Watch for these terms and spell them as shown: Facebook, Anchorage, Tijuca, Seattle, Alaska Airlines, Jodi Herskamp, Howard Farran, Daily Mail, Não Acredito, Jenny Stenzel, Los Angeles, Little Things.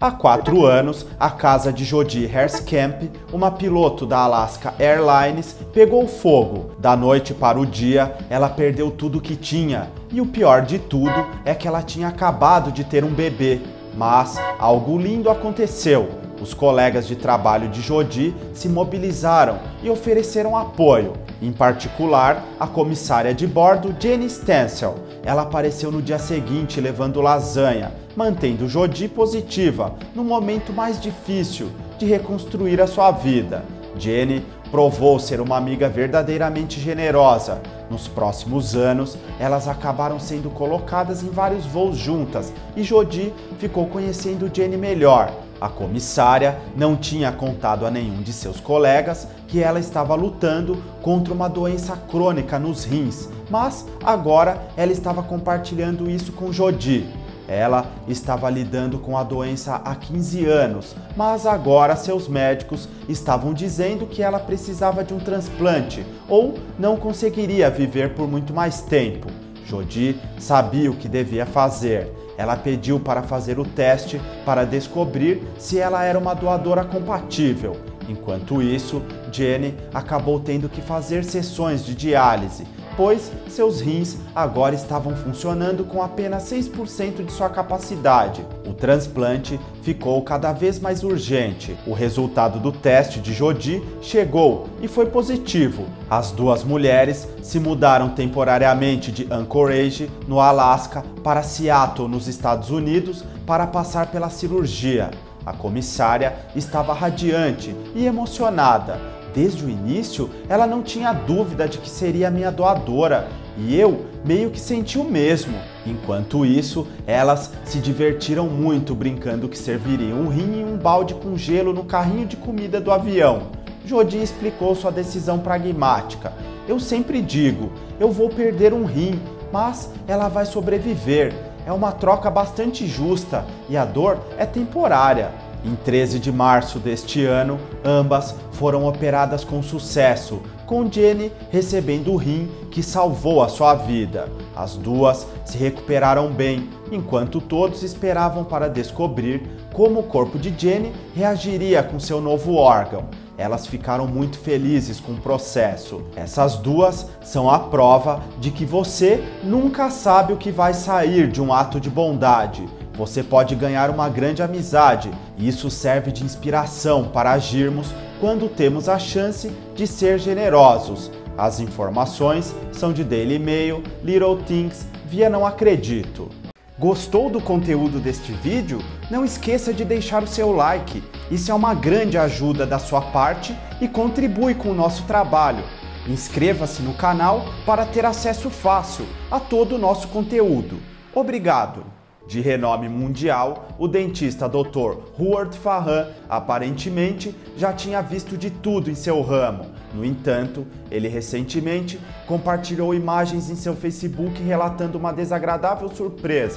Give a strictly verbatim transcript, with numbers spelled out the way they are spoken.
Há quatro anos, a casa de Jodi Herskamp, uma piloto da Alaska Airlines, pegou fogo. Da noite para o dia, ela perdeu tudo que tinha. E o pior de tudo é que ela tinha acabado de ter um bebê. Mas algo lindo aconteceu. Os colegas de trabalho de Jodi se mobilizaram e ofereceram apoio. Em particular, a comissária de bordo, Jenny Stenzel. Ela apareceu no dia seguinte levando lasanha, mantendo Jodi positiva no momento mais difícil de reconstruir a sua vida. Jenny provou ser uma amiga verdadeiramente generosa. Nos próximos anos, elas acabaram sendo colocadas em vários voos juntas e Jodi ficou conhecendo Jenny melhor. A comissária não tinha contado a nenhum de seus colegas que ela estava lutando contra uma doença crônica nos rins, mas agora ela estava compartilhando isso com Jodi. Ela estava lidando com a doença há quinze anos, mas agora seus médicos estavam dizendo que ela precisava de um transplante ou não conseguiria viver por muito mais tempo. Jodi sabia o que devia fazer. Ela pediu para fazer o teste para descobrir se ela era uma doadora compatível. Enquanto isso, Jenny acabou tendo que fazer sessões de diálise, pois seus rins agora estavam funcionando com apenas seis por cento de sua capacidade. O transplante ficou cada vez mais urgente. O resultado do teste de Jodi chegou e foi positivo. As duas mulheres se mudaram temporariamente de Anchorage, no Alasca, para Seattle, nos Estados Unidos, para passar pela cirurgia. A comissária estava radiante e emocionada. Desde o início, ela não tinha dúvida de que seria minha doadora, e eu meio que senti o mesmo. Enquanto isso, elas se divertiram muito brincando que serviriam um rim e um balde com gelo no carrinho de comida do avião. Jodi explicou sua decisão pragmática. Eu sempre digo, eu vou perder um rim, mas ela vai sobreviver. É uma troca bastante justa e a dor é temporária. Em treze de março deste ano, ambas foram operadas com sucesso, com Jenny recebendo o rim que salvou a sua vida. As duas se recuperaram bem, enquanto todos esperavam para descobrir como o corpo de Jenny reagiria com seu novo órgão. Elas ficaram muito felizes com o processo. Essas duas são a prova de que você nunca sabe o que vai sair de um ato de bondade. Você pode ganhar uma grande amizade e isso serve de inspiração para agirmos quando temos a chance de ser generosos. As informações são de Daily Mail, Little Things, via Não Acredito. Gostou do conteúdo deste vídeo? Não esqueça de deixar o seu like. Isso é uma grande ajuda da sua parte e contribui com o nosso trabalho. Inscreva-se no canal para ter acesso fácil a todo o nosso conteúdo. Obrigado! De renome mundial, o dentista doutor Howard Farran aparentemente já tinha visto de tudo em seu ramo. No entanto, ele recentemente compartilhou imagens em seu Facebook relatando uma desagradável surpresa.